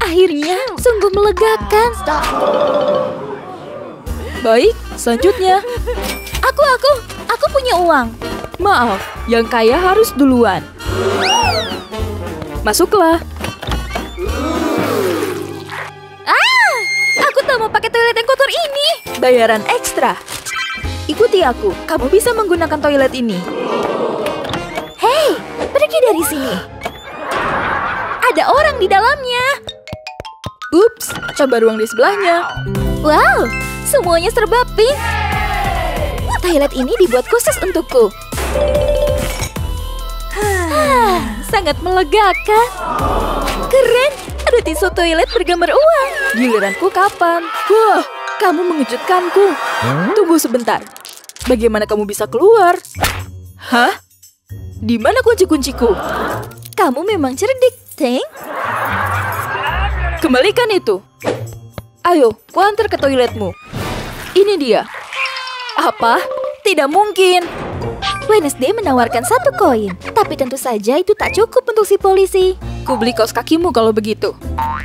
Akhirnya, sungguh melegakan. Baik, selanjutnya. Aku punya uang. Maaf, yang kaya harus duluan. Masuklah. Ah, aku tak mau pakai toilet yang kotor ini. Bayaran ekstra. Ikuti aku, kamu bisa menggunakan toilet ini. Hei, pergi dari sini. Ada orang di dalamnya. Ups, coba ruang di sebelahnya. Wow, semuanya serba pink. Toilet ini dibuat khusus untukku. Sangat melegakan. Keren, ada tisu toilet bergambar uang. Giliranku kapan? Wah, kamu mengejutkanku. Tunggu sebentar. Bagaimana kamu bisa keluar? Hah? Di mana kunci-kunciku? Kamu memang cerdik, Ting. Kembalikan itu. Ayo, kuantar ke toiletmu. Ini dia. Apa? Tidak mungkin. Wednesday menawarkan 1 koin. Tapi tentu saja itu tak cukup untuk si polisi. Ku beli kaos kakimu kalau begitu.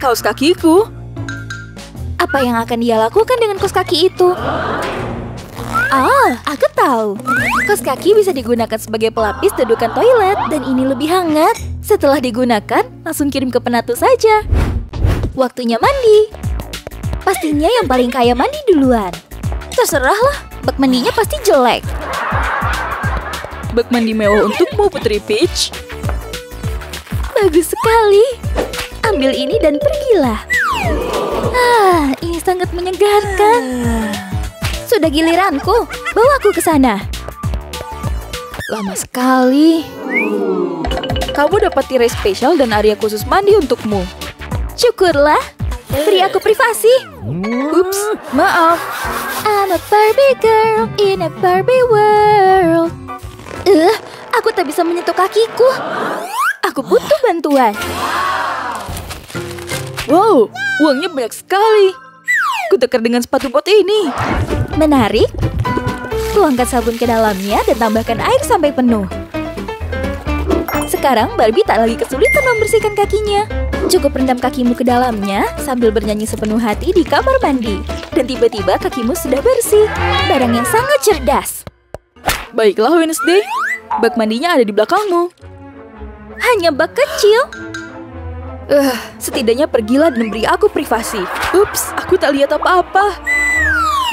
Kaos kakiku? Apa yang akan dia lakukan dengan kaos kaki itu? Ah, aku tahu. Kaos kaki bisa digunakan sebagai pelapis dudukan toilet. Dan ini lebih hangat. Setelah digunakan, langsung kirim ke penatu saja. Waktunya mandi. Pastinya yang paling kaya mandi duluan. Terserahlah, bak mandinya pasti jelek. Bak mandi mewah untukmu, Putri Peach. Bagus sekali. Ambil ini dan pergilah. Ah, ini sangat menyegarkan. Sudah giliranku, bawa aku ke sana. Lama sekali. Kamu dapat tirai spesial dan area khusus mandi untukmu. Syukurlah, beri aku privasi. Ups, maaf. I'm a Barbie girl in a Barbie world. Aku tak bisa menyentuh kakiku. Aku butuh bantuan. Wow, uangnya banyak sekali. Kutukar dengan sepatu bot ini. Menarik. Tuangkan sabun ke dalamnya dan tambahkan air sampai penuh. Sekarang Barbie tak lagi kesulitan membersihkan kakinya. Cukup rendam kakimu ke dalamnya sambil bernyanyi sepenuh hati di kamar mandi. Dan tiba-tiba kakimu sudah bersih. Barang yang sangat cerdas. Baiklah Wednesday, bak mandinya ada di belakangmu. Hanya bak kecil. Setidaknya pergilah dan beri aku privasi. Ups, aku tak lihat apa-apa.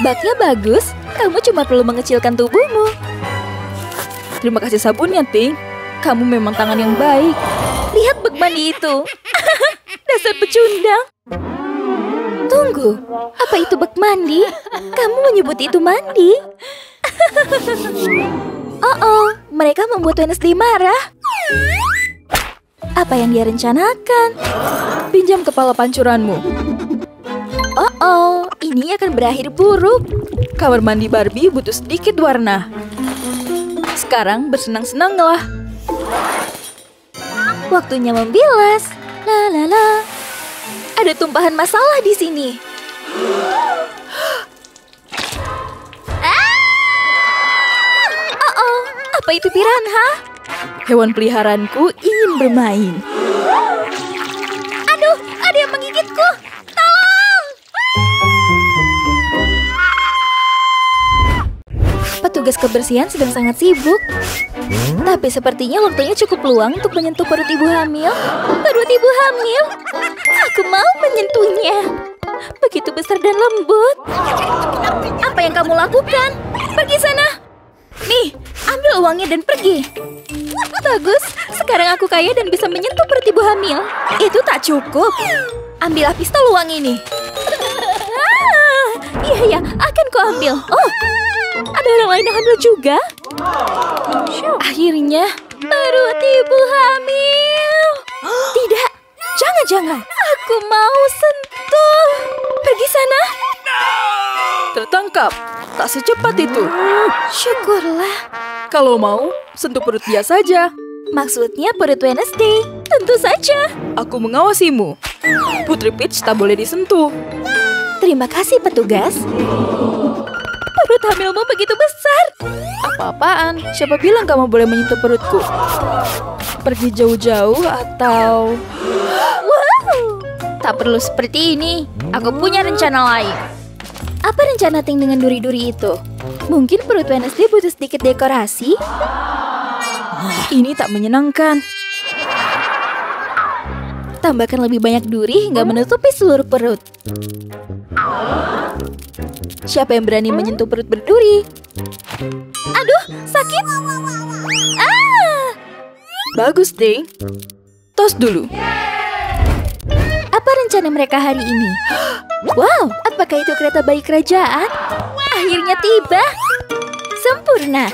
Baknya bagus, kamu cuma perlu mengecilkan tubuhmu. Terima kasih sabunnya, Ting. Kamu memang tangan yang baik. Lihat bak mandi itu. Dasar pecundang. Tunggu, apa itu bak mandi? Kamu menyebut itu mandi? Mereka membuat Wednesday marah. Apa yang dia rencanakan? Pinjam kepala pancuranmu. Ini akan berakhir buruk. Kamar mandi Barbie butuh sedikit warna. Sekarang bersenang-senanglah. Waktunya membilas. La la la. Ada tumpahan masalah di sini. Apa itu piranha? Hewan peliharaanku ingin bermain. Aduh, ada yang menggigitku. Tolong! Petugas kebersihan sedang sangat sibuk. Tapi sepertinya waktunya cukup luang untuk menyentuh perut ibu hamil. Perut ibu hamil? Aku mau menyentuhnya. Begitu besar dan lembut. Apa yang kamu lakukan? Pergi sana. Nih, ambil uangnya dan pergi. Bagus, sekarang aku kaya dan bisa menyentuh perut ibu hamil. Itu tak cukup. Ambillah pistol uang ini. Iya, akan kuambil. Oh, ada orang lain yang ambil juga. Akhirnya, perut ibu hamil. Tidak, jangan-jangan. Aku mau sentuh. Pergi sana. Tertangkap. Tak secepat itu. Syukurlah. Kalau mau, sentuh perut dia saja. Maksudnya perut Wednesday. Tentu saja. Aku mengawasimu. Putri Peach tak boleh disentuh. Terima kasih, petugas. Perut hamilmu begitu besar. Apa-apaan? Siapa bilang kamu boleh menyentuh perutku? Pergi jauh-jauh atau... Wow. Tak perlu seperti ini. Aku punya rencana lain. Apa rencana Ting dengan duri-duri itu? Mungkin perut Wednesday butuh sedikit dekorasi? Ini tak menyenangkan. Tambahkan lebih banyak duri hingga menutupi seluruh perut. Siapa yang berani menyentuh perut berduri? Aduh, sakit! Ah! Bagus, Ting. Tos dulu. Apa rencana mereka hari ini? Wow, apakah itu kereta bayi kerajaan? Akhirnya tiba. Sempurna.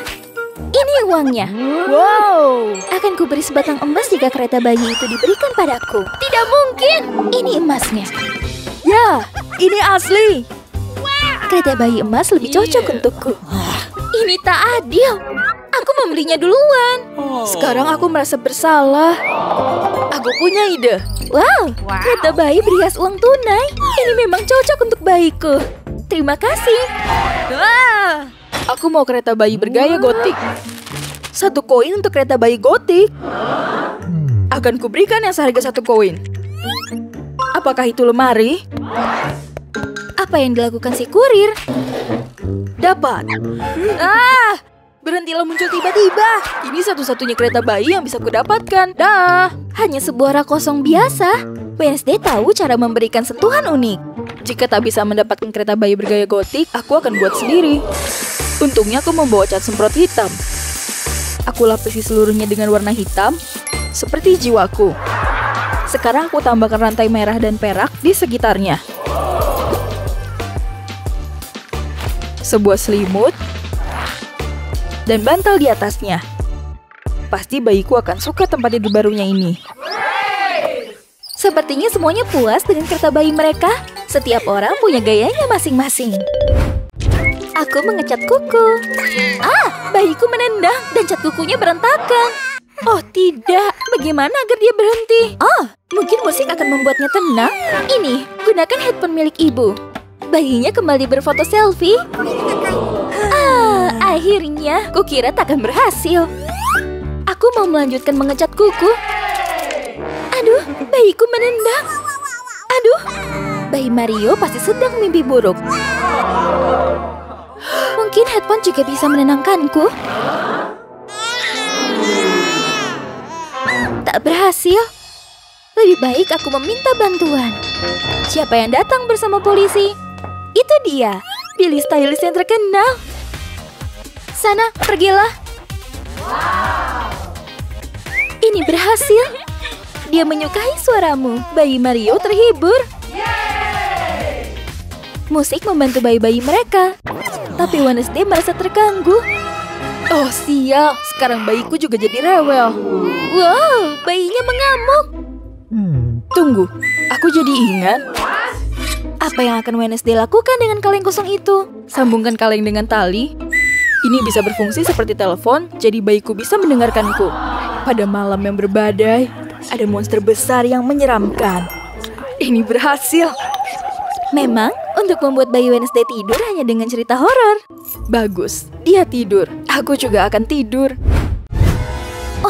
Ini uangnya. Wow. Akan kuberi sebatang emas jika kereta bayi itu diberikan padaku. Tidak mungkin. Ini emasnya. Ya, ini asli. Kereta bayi emas lebih cocok untukku. Ini tak adil. Aku membelinya duluan. Sekarang aku merasa bersalah. Aku punya ide. Wow, kereta bayi berhias uang tunai. Ini memang cocok untuk bayiku. Terima kasih. Wah, aku mau kereta bayi bergaya gotik. 1 koin untuk kereta bayi gotik. Akan kuberikan yang seharga 1 koin. Apakah itu lemari? Apa yang dilakukan si kurir? Dapat. Berhentilah muncul tiba-tiba. Ini satu-satunya kereta bayi yang bisa kudapatkan. Dah. Hanya sebuah rak kosong biasa. Wednesday tahu cara memberikan sentuhan unik. Jika tak bisa mendapatkan kereta bayi bergaya gotik, aku akan buat sendiri. Untungnya aku membawa cat semprot hitam. Aku lapisi seluruhnya dengan warna hitam, seperti jiwaku. Sekarang aku tambahkan rantai merah dan perak di sekitarnya. Sebuah selimut. Dan bantal di atasnya. Pasti bayiku akan suka tempat tidur barunya ini. Sepertinya semuanya puas dengan kereta bayi mereka. Setiap orang punya gayanya masing-masing. Aku mengecat kuku. Bayiku menendang dan cat kukunya berantakan. Oh tidak, bagaimana agar dia berhenti? Oh, mungkin musik akan membuatnya tenang. Ini, gunakan headphone milik ibu. Bayinya kembali berfoto selfie. Akhirnya, kukira takkan berhasil. Aku mau melanjutkan mengecat kuku. Aduh, bayiku menendang. Aduh, bayi Mario pasti sedang mimpi buruk. Mungkin headphone juga bisa menenangkanku. Tak berhasil. Lebih baik aku meminta bantuan. Siapa yang datang bersama polisi? Itu dia, Billy Stylish yang terkenal. Sana, pergilah. Ini berhasil. Dia menyukai suaramu. Bayi Mario terhibur. Musik membantu bayi-bayi mereka. Tapi Wednesday merasa terganggu. Oh, sial. Sekarang bayiku juga jadi rewel. Wow, bayinya mengamuk. Tunggu, aku jadi ingat. Apa yang akan Wednesday lakukan dengan kaleng kosong itu? Sambungkan kaleng dengan tali. Ini bisa berfungsi seperti telepon, jadi bayiku bisa mendengarkanku. Pada malam yang berbadai, ada monster besar yang menyeramkan. Ini berhasil. Memang, untuk membuat bayi Wednesday tidur hanya dengan cerita horor. Bagus, dia tidur. Aku juga akan tidur.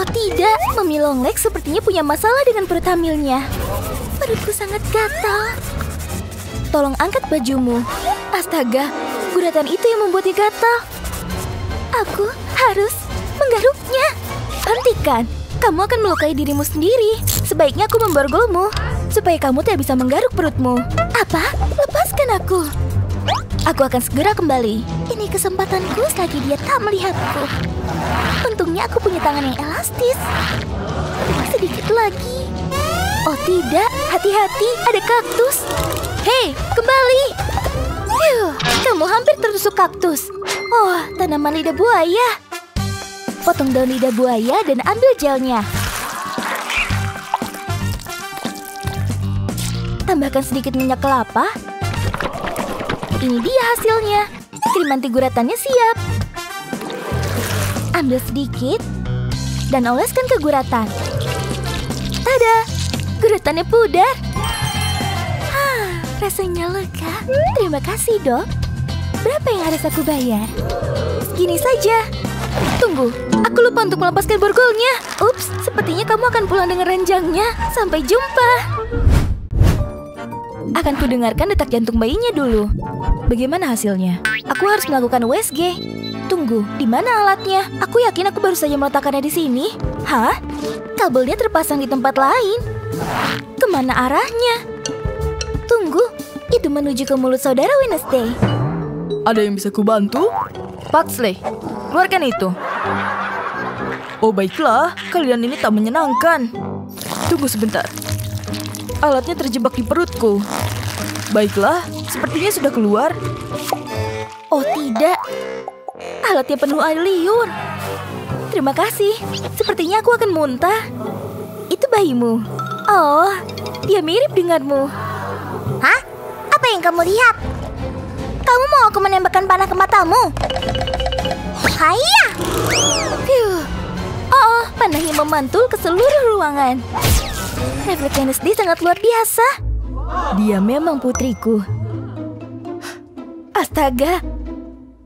Oh tidak, Mami Longlek sepertinya punya masalah dengan perut hamilnya. Perutku sangat gatal. Tolong angkat bajumu. Astaga, guratan itu yang membuatnya gatal. Aku harus menggaruknya. Hentikan, kamu akan melukai dirimu sendiri. Sebaiknya aku memborgolmu, supaya kamu tidak bisa menggaruk perutmu. Apa? Lepaskan aku. Aku akan segera kembali. Ini kesempatanku selagi dia tak melihatku. Untungnya aku punya tangan yang elastis. Sedikit lagi. Oh tidak, hati-hati, ada kaktus. Hei, kembali. Kamu hampir tertusuk kaktus. Oh, tanaman lidah buaya. Potong daun lidah buaya dan ambil gelnya. Tambahkan sedikit minyak kelapa. Ini dia hasilnya. Krim anti guratannya siap. Ambil sedikit dan oleskan ke guratan. Tada! Guratannya pudar. Rasanya lega. Terima kasih, Dok. Berapa yang harus aku bayar? Segini saja. Tunggu, aku lupa untuk melepaskan borgolnya. Ups, sepertinya kamu akan pulang dengan ranjangnya. Sampai jumpa. Akan kudengarkan detak jantung bayinya dulu. Bagaimana hasilnya? Aku harus melakukan USG. Tunggu, di mana alatnya? Aku yakin aku baru saja meletakkannya di sini. Hah? Kabelnya terpasang di tempat lain. Kemana arahnya? Tunggu, itu menuju ke mulut saudara Wednesday. Ada yang bisa kubantu? Pugsley, keluarkan itu. Oh baiklah, kalian ini tak menyenangkan. Tunggu sebentar. Alatnya terjebak di perutku. Baiklah, sepertinya sudah keluar. Oh tidak, alatnya penuh air liur. Terima kasih, sepertinya aku akan muntah. Itu bayimu. Oh, dia mirip denganmu. Hah? Apa yang kamu lihat? Kamu mau aku menembakkan panah ke matamu? Haiya! Oh, panahnya memantul ke seluruh ruangan. Refleks Wednesday sangat luar biasa. Dia memang putriku. Astaga,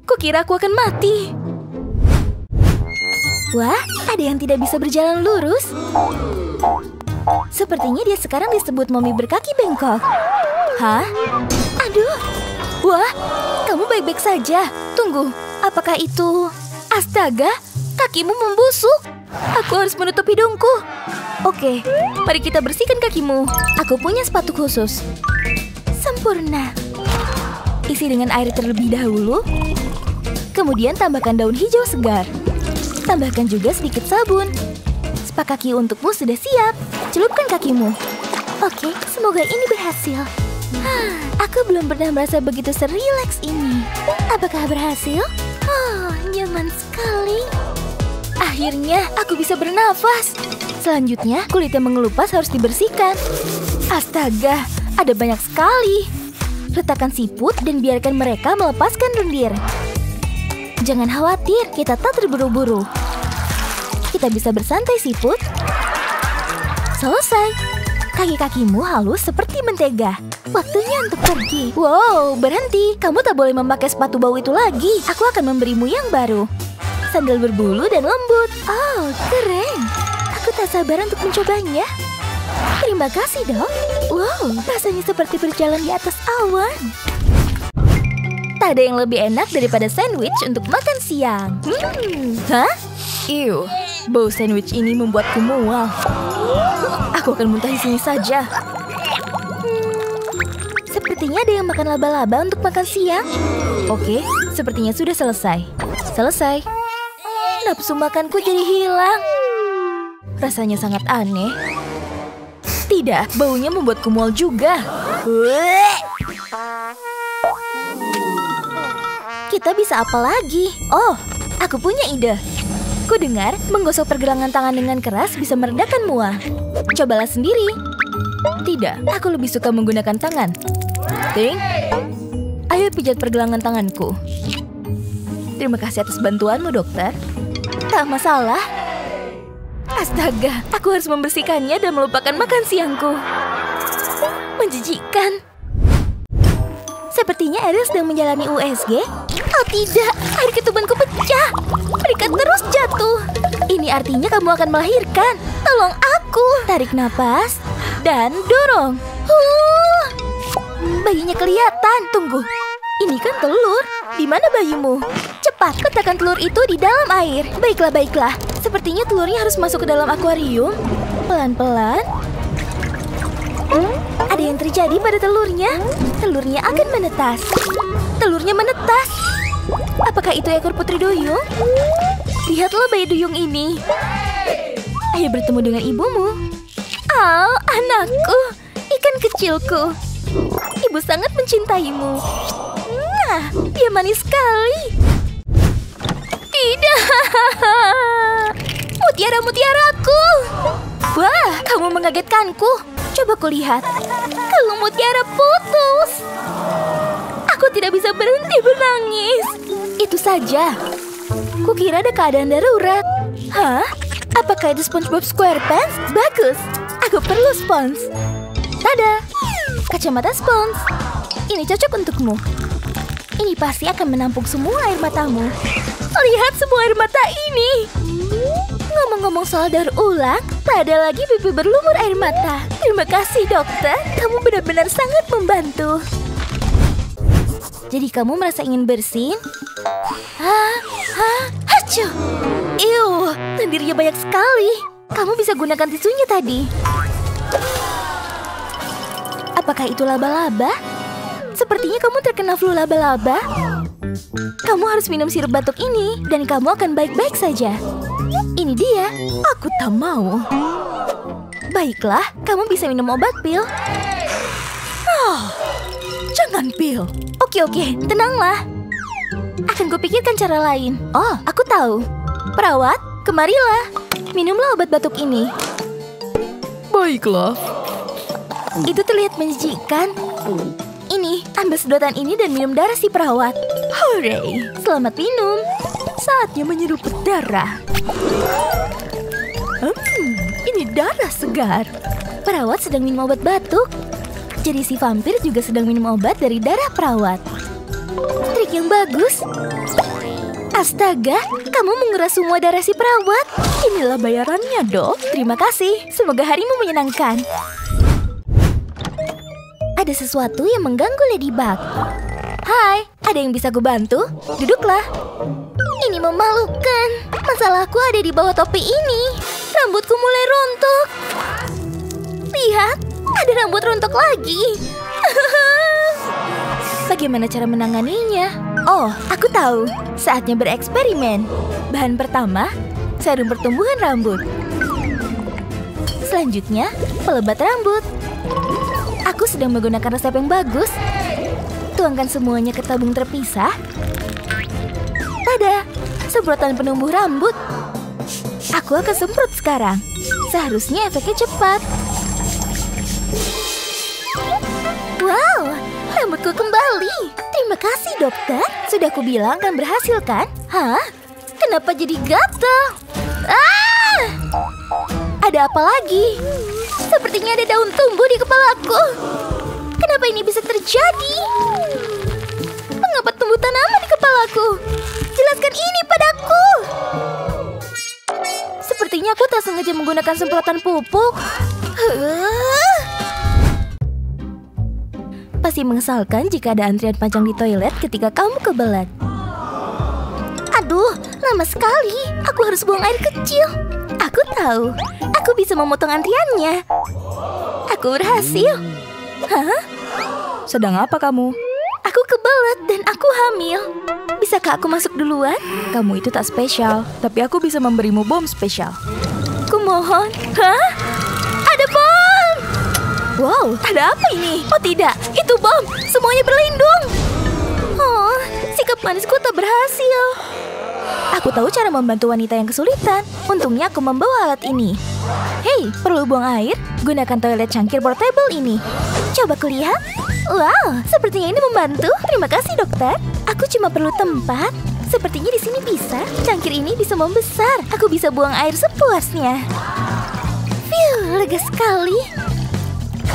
kukira aku akan mati. Wah, ada yang tidak bisa berjalan lurus. Sepertinya dia sekarang disebut mommy berkaki bengkok. Hah? Aduh. Wah, kamu baik-baik saja. Tunggu, apakah itu? Astaga, kakimu membusuk. Aku harus menutup hidungku. Oke, mari kita bersihkan kakimu. Aku punya sepatu khusus. Sempurna. Isi dengan air terlebih dahulu. Kemudian tambahkan daun hijau segar. Tambahkan juga sedikit sabun. Spa kaki untukmu sudah siap. Celupkan kakimu. Oke, semoga ini berhasil. Aku belum pernah merasa begitu serileks ini. Apakah berhasil? Oh, nyaman sekali. Akhirnya, aku bisa bernafas. Selanjutnya, kulit yang mengelupas harus dibersihkan. Astaga, ada banyak sekali. Letakkan siput dan biarkan mereka melepaskan lendir. Jangan khawatir, kita tak terburu-buru. Kita bisa bersantai siput. Selesai. Kaki-kakimu halus seperti mentega. Waktunya untuk pergi. Wow, berhenti. Kamu tak boleh memakai sepatu bau itu lagi. Aku akan memberimu yang baru. Sandal berbulu dan lembut. Oh, keren. Aku tak sabar untuk mencobanya. Terima kasih, Dok. Wow, rasanya seperti berjalan di atas awan. Tak ada yang lebih enak daripada sandwich untuk makan siang. Hah? Ew, bau sandwich ini membuatku mual. Aku akan muntah di sini saja. Sepertinya ada yang makan laba-laba untuk makan siang. Oke, sepertinya sudah selesai. Selesai. Nafsu makanku jadi hilang. Rasanya sangat aneh. Tidak, baunya membuatku mual juga. Kita bisa apa lagi? Oh, aku punya ide. Ku dengar, menggosok pergelangan tangan dengan keras bisa meredakan mual. Cobalah sendiri. Tidak, aku lebih suka menggunakan tangan. Ting. Ayo pijat pergelangan tanganku. Terima kasih atas bantuanmu, dokter. Tak masalah. Astaga, aku harus membersihkannya dan melupakan makan siangku. Menjijikkan. Sepertinya Ariel sedang menjalani USG. Oh tidak, air ketubanku pecah. Berikan akan terus jatuh. Ini artinya kamu akan melahirkan. Tolong aku. Tarik napas dan dorong. Bayinya kelihatan. Tunggu, ini kan telur. Di mana bayimu? Cepat, letakkan telur itu di dalam air. Baiklah, baiklah. Sepertinya telurnya harus masuk ke dalam akuarium. Pelan-pelan. Ada yang terjadi pada telurnya. Telurnya akan menetas. Telurnya menetas. Apakah itu ekor putri duyung? Lihatlah bayi duyung ini. Ayo bertemu dengan ibumu. Oh, anakku. Ikan kecilku. Ibu sangat mencintaimu. Nah, dia manis sekali. Tidak. Mutiara-mutiaraku. Wah, kamu mengagetkanku. Coba kulihat. Kalau mutiara putus. Aku tidak bisa berhenti menangis. Itu saja. Kukira ada keadaan darurat. Hah? Apakah itu SpongeBob SquarePants? Bagus. Aku perlu spons. Tada. Kacamata spons. Ini cocok untukmu. Ini pasti akan menampung semua air matamu. Lihat semua air mata ini. Ngomong-ngomong soal daur ulang, tak ada lagi pipi berlumur air mata. Terima kasih, dokter. Kamu benar-benar sangat membantu. Jadi kamu merasa ingin bersin? Hacu. Iuh, lendirnya banyak sekali. Kamu bisa gunakan tisunya tadi. Apakah itu laba-laba? Sepertinya kamu terkena flu laba-laba. Kamu harus minum sirup batuk ini, dan kamu akan baik-baik saja. Ini dia. Aku tak mau. Baiklah, kamu bisa minum obat pil. Oh, jangan pil. Oke, tenanglah. Akan kupikirkan cara lain. Oh, aku tahu. Perawat, kemarilah. Minumlah obat batuk ini. Baiklah. Itu terlihat menjijikkan. Ini, ambil sedotan ini dan minum darah si perawat. Hore, selamat minum. Saatnya menyeruput darah. Ini darah segar. Perawat sedang minum obat batuk. Jadi si vampir juga sedang minum obat dari darah perawat. Trik yang bagus. Astaga, kamu menguras semua darah si perawat. Inilah bayarannya, dok. Terima kasih. Semoga harimu menyenangkan. Ada sesuatu yang mengganggu Ladybug. Hai, ada yang bisa kubantu? Duduklah. Ini memalukan. Masalahku ada di bawah topi ini. Rambutku mulai rontok. Lihat, ada rambut rontok lagi. Bagaimana cara menanganinya? Oh, aku tahu. Saatnya bereksperimen. Bahan pertama, serum pertumbuhan rambut. Selanjutnya, pelebat rambut. Aku sedang menggunakan resep yang bagus. Tuangkan semuanya ke tabung terpisah. Tada! Semprotan penumbuh rambut. Aku akan semprot sekarang. Seharusnya efeknya cepat. Wow, rambutku kembali. Terima kasih, dokter. Sudah aku bilang akan berhasil, kan? Hah? Kenapa jadi gatal? Ah! Ada apa lagi? Sepertinya ada daun tumbuh di kepalaku. Kenapa ini bisa terjadi? Mengapa tumbuh tanaman di kepalaku? Jelaskan ini padaku. Sepertinya aku tak sengaja menggunakan semprotan pupuk. Pasti mengesalkan jika ada antrian panjang di toilet ketika kamu kebelet. Aduh, lama sekali. Aku harus buang air kecil. Aku tahu. Aku bisa memotong antriannya. Aku berhasil. Hah? Sedang apa kamu? Aku kebelet dan aku hamil. Bisakah aku masuk duluan? Kamu itu tak spesial, tapi aku bisa memberimu bom spesial. Kumohon. Hah? Ada bom! Wow, ada apa ini? Oh tidak, itu bom! Semuanya berlindung! Oh, sikap manisku tak berhasil. Aku tahu cara membantu wanita yang kesulitan. Untungnya aku membawa alat ini. Hei, perlu buang air? Gunakan toilet cangkir portable ini. Coba kulihat. Wow, sepertinya ini membantu. Terima kasih, dokter. Aku cuma perlu tempat. Sepertinya di sini bisa. Cangkir ini bisa membesar. Aku bisa buang air sepuasnya. Phew, lega sekali.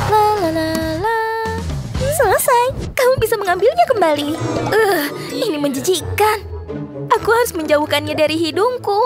La la la la. Selesai. Kamu bisa mengambilnya kembali. Ini menjijikkan. Aku harus menjauhkannya dari hidungku.